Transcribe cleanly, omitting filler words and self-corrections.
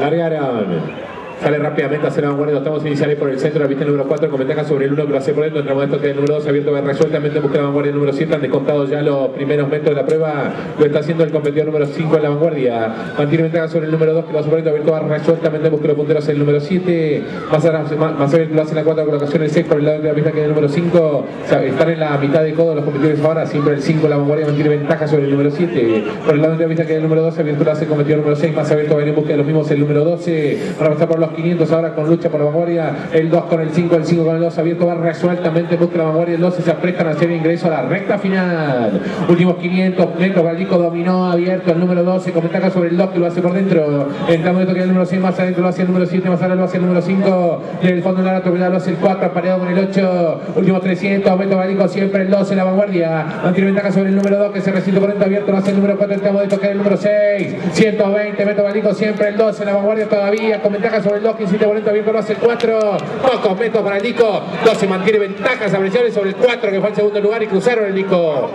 Argaram. Sale rápidamente a hacer la vanguardia. Estamos iniciales por el centro. La pista número 4 con ventaja sobre el 1 que lo hace por dentro. Entramos esto que el número 2 abierto va resueltamente. Busca la vanguardia número 7. Han descontado ya los primeros metros de la prueba. Lo está haciendo el competidor número 5 en la vanguardia. Mantiene ventaja sobre el número 2 que lo hace por dentro. Abierto va resueltamente. Busca los punteros en el número 7. Más abierto lo hace en la 4 colocación. El 6 por el lado de la pista que es el número 5. Están en la mitad de codo los competidores ahora. Siempre el 5 la vanguardia mantiene ventaja sobre el número 7. Por el lado de la pista que es el número 12. Abierto lo hace el competidor número 6. Más abierto va en busca de los mismos el número 12. Para pasar por los 500 ahora con lucha por la vanguardia, el 2 con el 5, el 5 con el 2, abierto va resueltamente, busca la vanguardia, el 12 se aprestan a hacer el ingreso a la recta final, últimos 500 metros, Galdico dominó abierto el número 12, con ventaja sobre el 2 que lo hace por dentro, entramos en esto que el número 6 más adentro lo hace el número 7, más adelante lo hace el número 5, del fondo de la atropellada lo hace el 4, apareado con el 8, últimos 300, metros Galdico siempre el 12 la vanguardia, mantiene ventaja sobre el número 2 que se resiste por dentro, abierto lo hace el número 4, entramos en esto que el número 6, 120, metros Galdico siempre el 12 la vanguardia todavía, con ventaja sobre el 2, 15 volante abierto lo hace el 4, pocos metros para el Nico, 12 mantiene ventajas apreciables sobre el 4 que fue el segundo lugar y cruzaron el Nico.